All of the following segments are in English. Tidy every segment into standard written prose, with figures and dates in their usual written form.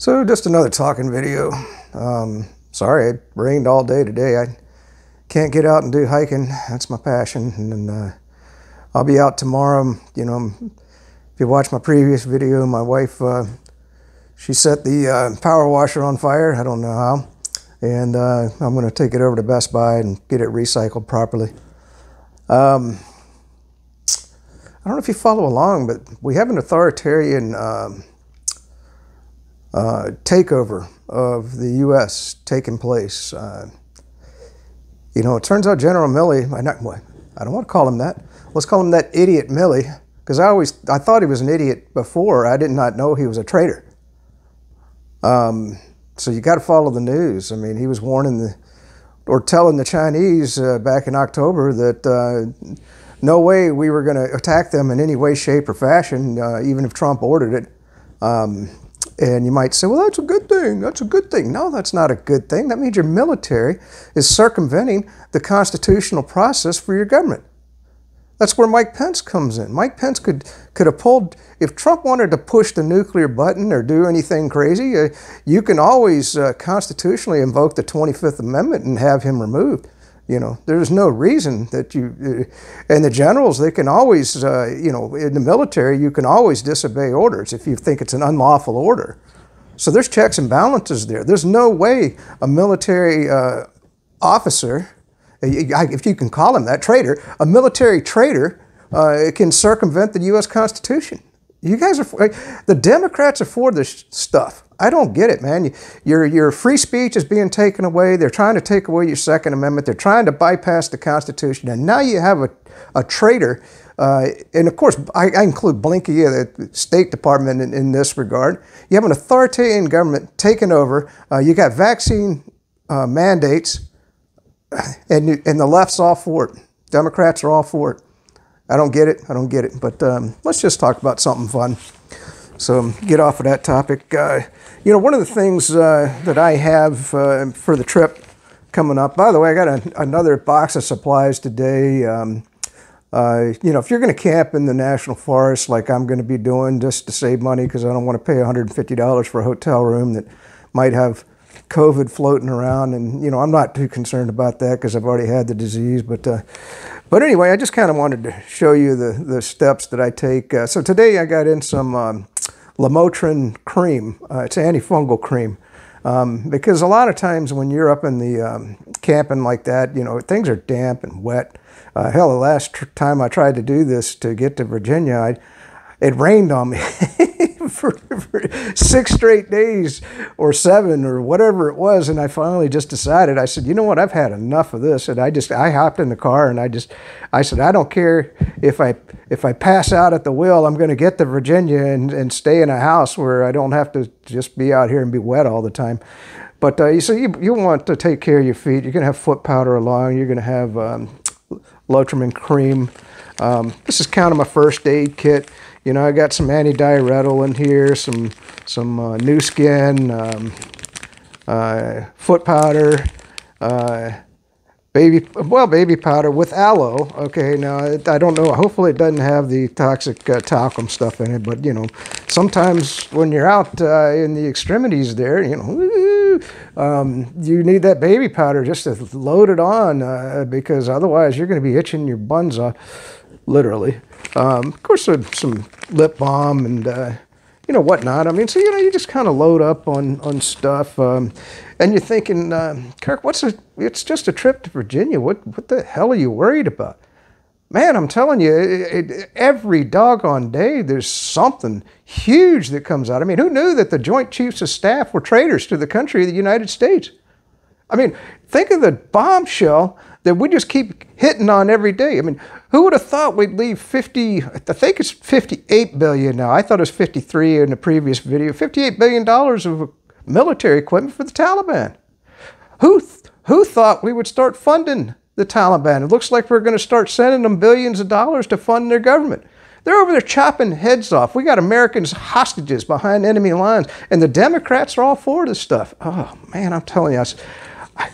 So just another talking video. Sorry, it rained all day today. I can't get out and do hiking. That's my passion. And I'll be out tomorrow. You know, if you watch my previous video, my wife, she set the power washer on fire. I don't know how. And I'm going to take it over to Best Buy and get it recycled properly. I don't know if you follow along, but we have an authoritarian takeover of the U.S. taking place. You know, it turns out General Milley, I don't want to call him that. Let's call him that idiot Milley, because I thought he was an idiot before. I did not know he was a traitor. So you got to follow the news. I mean, he was warning telling the Chinese back in October that no way we were going to attack them in any way, shape, or fashion, even if Trump ordered it. And you might say, well, that's a good thing. That's a good thing. No, that's not a good thing. That means your military is circumventing the constitutional process for your government. That's where Mike Pence comes in. Mike Pence could have pulled, if Trump wanted to push the nuclear button or do anything crazy, you can always constitutionally invoke the 25th Amendment and have him removed. You know, there's no reason that you, and the generals, they can always, you know, in the military, you can always disobey orders if you think it's an unlawful order. So there's checks and balances there. There's no way a military officer, if you can call him that, traitor, a military traitor can circumvent the U.S. Constitution. You guys are, the Democrats are for this stuff. I don't get it, man. Your free speech is being taken away. They're trying to take away your Second Amendment. They're trying to bypass the Constitution. And now you have a traitor. And of course, I include Blinken, the State Department, in this regard. You have an authoritarian government taking over. You got vaccine mandates, and the left's all for it. Democrats are all for it. I don't get it. I don't get it. But let's just talk about something fun. So get off of that topic. You know, one of the things that I have for the trip coming up, by the way, I got another box of supplies today. You know, if you're going to camp in the national forest like I'm going to be doing just to save money because I don't want to pay $150 for a hotel room that might have COVID floating around, and you know, I'm not too concerned about that because I've already had the disease, but anyway, I just kind of wanted to show you the steps that I take. So today I got in some Lamotrin cream. It's antifungal cream, because a lot of times when you're up in the camping like that, you know, things are damp and wet. Hell, the last time I tried to do this to get to Virginia, it rained on me for 6 straight days or 7 or whatever it was. And I finally just decided, I said, you know what, I've had enough of this. And I hopped in the car and I said, I don't care if I pass out at the wheel, I'm going to get to Virginia and stay in a house where I don't have to just be out here and be wet all the time. But you want to take care of your feet. You're going to have foot powder along. You're going to have Lotrimin cream. This is kind of my first aid kit. You know, I got some antidiuretic in here, some new skin, foot powder, baby powder with aloe. Okay, now I don't know. Hopefully, it doesn't have the toxic talcum stuff in it. But you know, sometimes when you're out in the extremities, there, you know, you need that baby powder just to load it on because otherwise you're going to be itching your buns off. Literally. Of course, some lip balm and, you know, whatnot. I mean, so, you know, you just kind of load up on stuff. And you're thinking, Kirk, it's just a trip to Virginia. What the hell are you worried about? Man, I'm telling you, every doggone day there's something huge that comes out. I mean, who knew that the Joint Chiefs of Staff were traitors to the country of the United States? I mean, think of the bombshell that we just keep hitting on every day. I mean, who would have thought we'd leave 50, I think it's 58 billion now. I thought it was 53 in the previous video, $58 billion of military equipment for the Taliban. Who thought we would start funding the Taliban? It looks like we're going to start sending them billions of dollars to fund their government. They're over there chopping heads off. We got Americans hostages behind enemy lines, and the Democrats are all for this stuff. Oh, man, I'm telling you,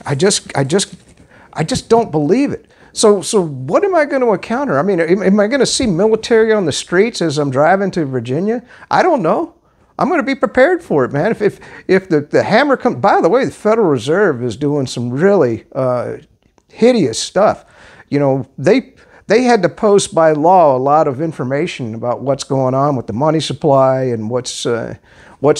I just don't believe it. So what am I going to encounter? I mean, am I going to see military on the streets as I'm driving to Virginia? I don't know. I'm going to be prepared for it, man. If the hammer comes... By the way, the Federal Reserve is doing some really hideous stuff. You know, they had to post by law a lot of information about what's going on with the money supply and what's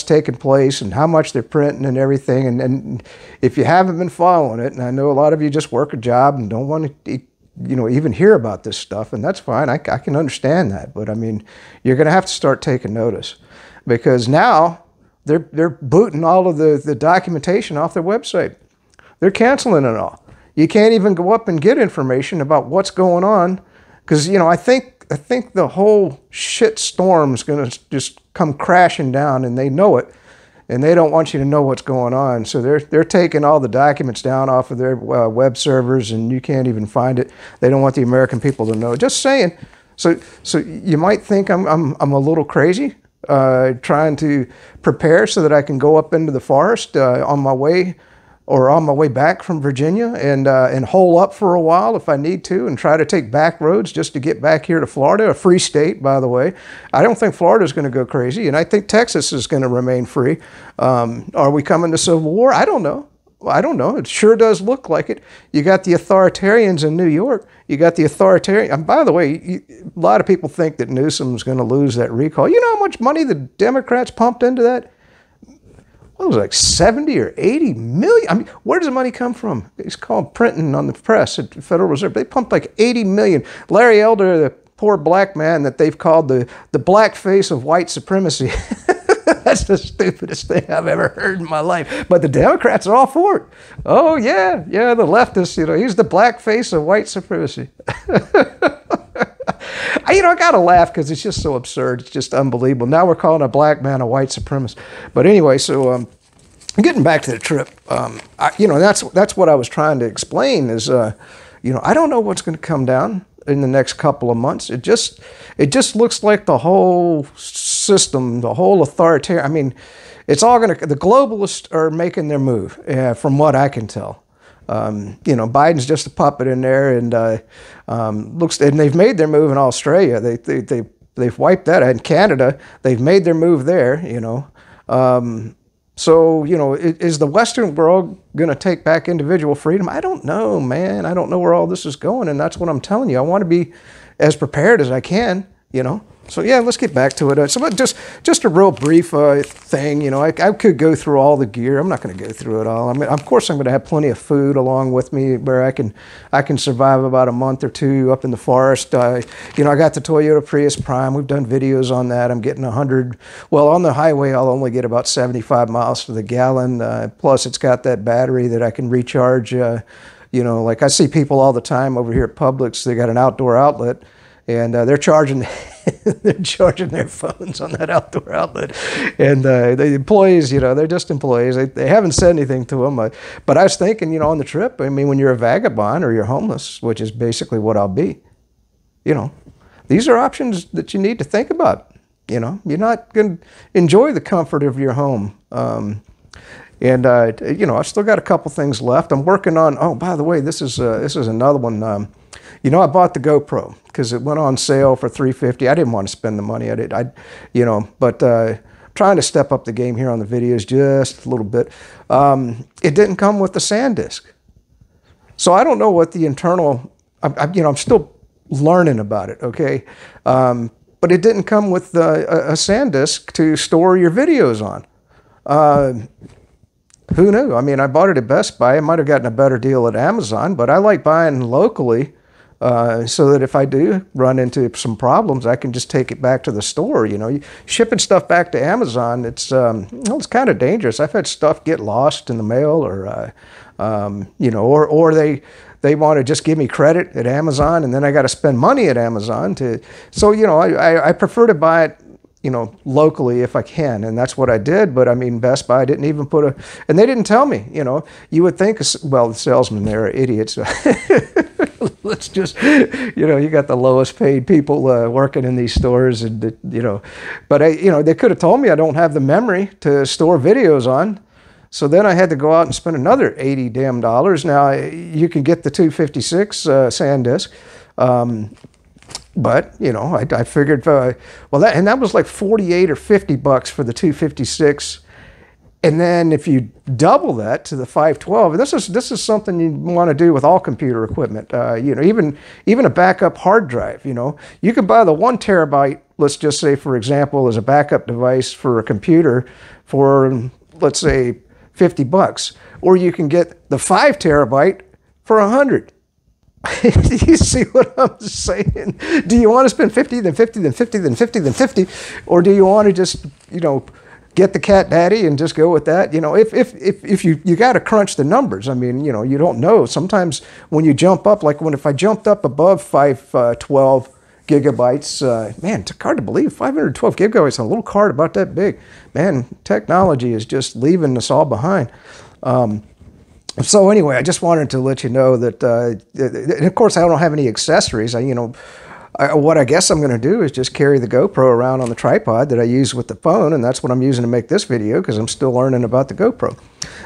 taking place and how much they're printing and everything. And if you haven't been following it, and I know a lot of you just work a job and don't want to... even hear about this stuff, and that's fine. I can understand that, but I mean, you're going to have to start taking notice, because now they're booting all of the documentation off their website. They're canceling it all. You can't even go up and get information about what's going on, because I think the whole shit storm is going to just come crashing down, and they know it, and they don't want you to know what's going on. So they're taking all the documents down off of their web servers, and you can't even find it. They don't want the American people to know. Just saying. So you might think I'm a little crazy trying to prepare so that I can go up into the forest on my way back from Virginia and hole up for a while if I need to, and try to take back roads just to get back here to Florida, a free state, by the way. I don't think Florida's going to go crazy, and I think Texas is going to remain free. Are we coming to civil war? I don't know. I don't know. It sure does look like it. You got the authoritarians in New York. You got the authoritarian. And by the way, a lot of people think that Newsom's going to lose that recall. You know how much money the Democrats pumped into that? What was it, like 70 or 80 million? I mean, where does the money come from? It's called printing on the press at the Federal Reserve. They pumped like 80 million. Larry Elder, the poor black man that they've called the black face of white supremacy. That's the stupidest thing I've ever heard in my life. But the Democrats are all for it. Oh, yeah, yeah, the leftists, he's the black face of white supremacy. I gotta laugh because it's just so absurd. It's just unbelievable. Now we're calling a black man a white supremacist. But anyway, so getting back to the trip, that's what I was trying to explain is, I don't know what's going to come down in the next couple of months. It just looks like the whole system, the whole authoritarian. I mean, it's all going to. The globalists are making their move, from what I can tell. Biden's just a puppet in there, and and they've made their move in Australia. They've wiped that out. In Canada, they've made their move there. Is the Western world going to take back individual freedom? I don't know, man. I don't know where all this is going, and that's what I'm telling you. I want to be as prepared as I can. So yeah, let's get back to it. So just a real brief thing. I could go through all the gear. I'm not going to go through it all. I mean, of course, I'm going to have plenty of food along with me where I can survive about a month or two up in the forest. I got the Toyota Prius Prime. We've done videos on that. I'm getting 100. Well, on the highway, I'll only get about 75 miles to the gallon. Plus, it's got that battery that I can recharge. Like I see people all the time over here at Publix. They got an outdoor outlet. And they're charging, their phones on that outdoor outlet. And the employees, they're just employees. They haven't said anything to them. But I was thinking, on the trip, I mean, when you're a vagabond or you're homeless, which is basically what I'll be, these are options that you need to think about. You're not going to enjoy the comfort of your home. I've still got a couple things left. I'm working on. Oh, by the way, this is another one. I bought the GoPro because it went on sale for $350. I didn't want to spend the money. Trying to step up the game here on the videos just a little bit. It didn't come with the SanDisk, so I don't know what the internal. I'm still learning about it. Okay, but it didn't come with a SanDisk to store your videos on. Who knew? I mean, I bought it at Best Buy. I might have gotten a better deal at Amazon, but I like buying locally so that if I do run into some problems, I can just take it back to the store. Shipping stuff back to Amazon, it's kind of dangerous. I've had stuff get lost in the mail, or or they want to just give me credit at Amazon, and then I got to spend money at Amazon to. So I prefer to buy it locally if I can. And that's what I did. But I mean, Best Buy didn't even put and they didn't tell me, you would think, well, the salesmen there are idiots. Let's just, you got the lowest paid people working in these stores, and, but they could have told me I don't have the memory to store videos on. So then I had to go out and spend another $80 damn dollars. Now you can get the 256 SanDisk. But, you know, I figured, well, that was like 48 or 50 bucks for the 256. And then if you double that to the 512, and this is something you want to do with all computer equipment, you know, even a backup hard drive. You know, you could buy the 1 terabyte, let's just say, for example, as a backup device for a computer for, let's say, 50 bucks, or you can get the 5 terabyte for 100. You see what I'm saying? Do you want to spend 50, then 50, then 50, then 50, then 50, or do you want to just, you know, get the cat daddy and just go with that? You know, if you got to crunch the numbers. I mean, you know, you don't know. Sometimes when you jump up, like if I jumped up above 512 gigabytes, man, it's hard to believe 512 gigabytes on a little card about that big. Man, technology is just leaving us all behind. So anyway, I just wanted to let you know that, and of course, I don't have any accessories. What I guess I'm going to do is just carry the GoPro around on the tripod that I use with the phone, and that's what I'm using to make this video because I'm still learning about the GoPro.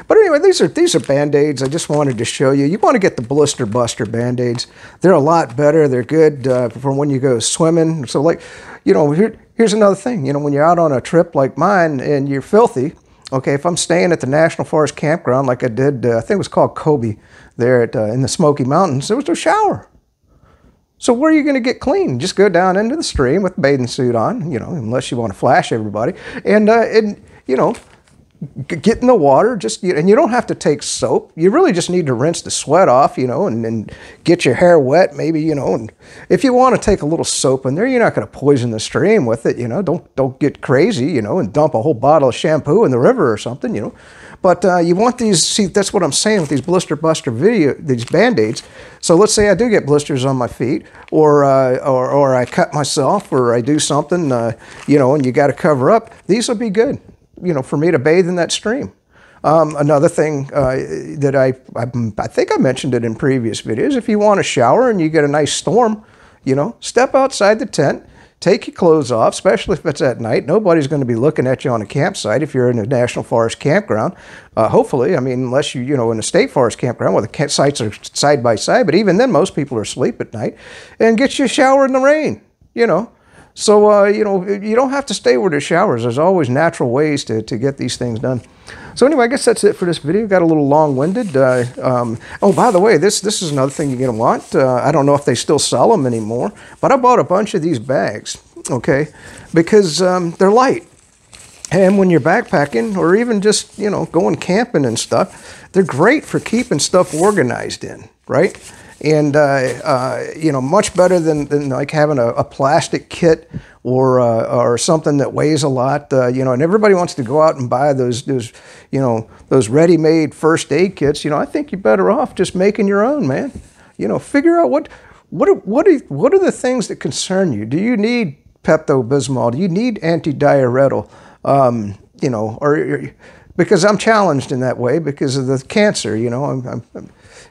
But anyway, these are Band-Aids I just wanted to show you. You want to get the Blister Buster Band-Aids. They're a lot better. They're good for when you go swimming. So, like, you know, here's another thing. You know, when you're out on a trip like mine and you're filthy, okay, if I'm staying at the National Forest Campground like I did, I think it was called Kobe there at, in the Smoky Mountains, there was no shower. So where are you going to get clean? Just go down into the stream with a bathing suit on, you know, unless you want to flash everybody. And you know, get in the water. Just, and you don't have to take soap. You really just need to rinse the sweat off, you know, and get your hair wet maybe, you know. And if you want to take a little soap in there, you're not going to poison the stream with it, you know. Don't get crazy, you know, and dump a whole bottle of shampoo in the river or something, you know. But you want these, see, that's what I'm saying with these Blister Buster these Band-Aids. So let's say I do get blisters on my feet, or I cut myself, or I do something, you know, and you got to cover up. These will be good, you know, for me to bathe in that stream. Another thing that I think I mentioned it in previous videos, if you want a shower and you get a nice storm, you know, step outside the tent. Take your clothes off, especially if it's at night. Nobody's going to be looking at you on a campsite if you're in a National Forest campground. Hopefully, I mean, unless you, you know, in a state forest campground where the sites are side by side. But even then, most people are asleep at night. And get you a shower in the rain, you know. So, you know, you don't have to stay where there's showers. There's always natural ways to get these things done. So anyway, I guess that's it for this video. Got a little long-winded. Oh, by the way, this is another thing you're going to want. I don't know if they still sell them anymore, but I bought a bunch of these bags, okay, because they're light. And when you're backpacking or even just, you know, going camping and stuff, they're great for keeping stuff organized in, right? And, you know, much better than like having a plastic kit or something that weighs a lot, you know, and everybody wants to go out and buy those, you know, those ready-made first aid kits. You know, I think you're better off just making your own, man. You know, figure out what are the things that concern you? Do you need Pepto-Bismol? Do you need antidiuretic? You know, or because I'm challenged in that way because of the cancer, you know, I'm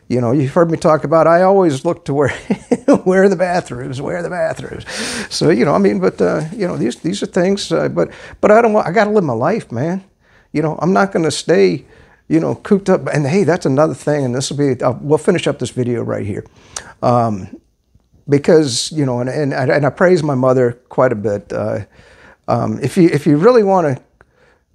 you know, you've heard me talk about, I always look to where, where are the bathrooms. So, you know, I mean, but, you know, these are things, but I don't want, I got to live my life, man. You know, I'm not going to stay, you know, cooped up. And hey, that's another thing. And this will be, we'll finish up this video right here. Because, you know, and I praise my mother quite a bit. If you really want to,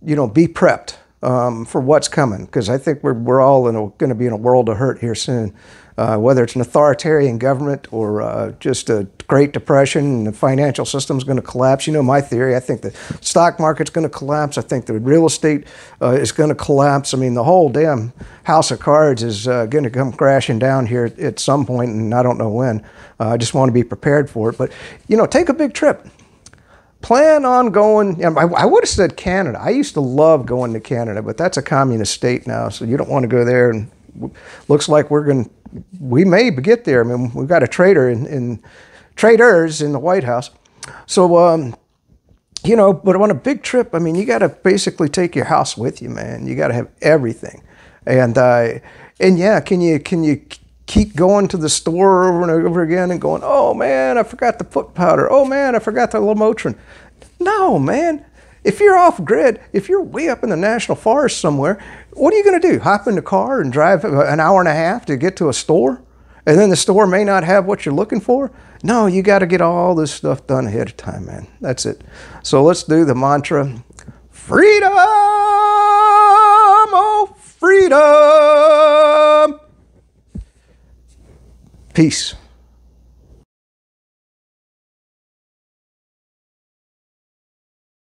you know, be prepped for what's coming, because I think we're all going to be in a world of hurt here soon, whether it's an authoritarian government or just a Great Depression and the financial system's going to collapse. You know my theory. I think the stock market's going to collapse. I think the real estate is going to collapse. I mean, the whole damn house of cards is going to come crashing down here at some point, and I don't know when. I just want to be prepared for it. But, you know, take a big trip. Plan on going, I would have said Canada. I used to love going to Canada, but that's a communist state now, so you don't want to go there. And looks like we may get there. I mean, we've got a traitor traders in the White House. So, you know, but on a big trip, I mean, you got to basically take your house with you, man. You got to have everything. And yeah, can you keep going to the store over and over again and going, oh, man, I forgot the foot powder. Oh, man, I forgot the Lamotrin. No, man. If you're off grid, if you're way up in the national forest somewhere, what are you going to do? Hop in the car and drive an hour and a half to get to a store? And then the store may not have what you're looking for? No, you got to get all this stuff done ahead of time, man. That's it. So let's do the mantra. Freedom! Oh, freedom! Peace.